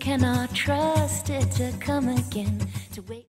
cannot trust it to come again, to wait.